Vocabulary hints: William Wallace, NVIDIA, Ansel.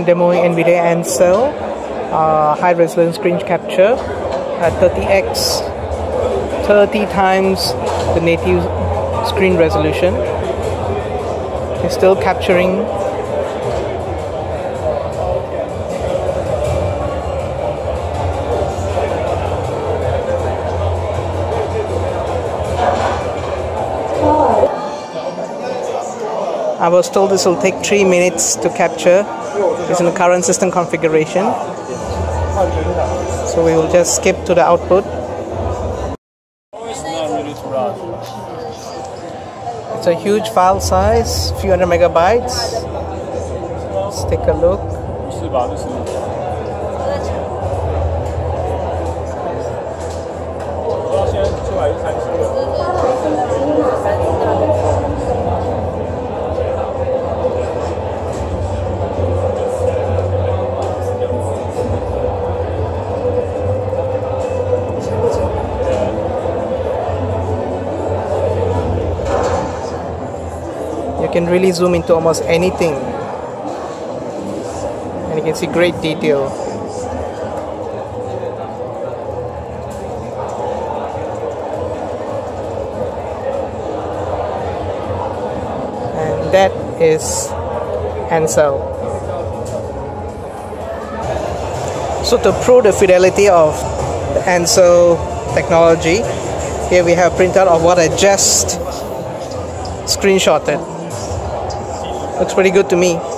I'm demoing NVIDIA Ansel high resolution screen capture at 30 times the native screen resolution. It's still capturing. I was told this will take 3 minutes to capture. It's in the current system configuration. So we will just skip to the output. It's a huge file size, few hundred megabytes. Let's take a look. You can really zoom into almost anything, and you can see great detail. And that is Ansel. So to prove the fidelity of the Ansel technology, here we have printout of what I just screenshotted. Looks pretty good to me.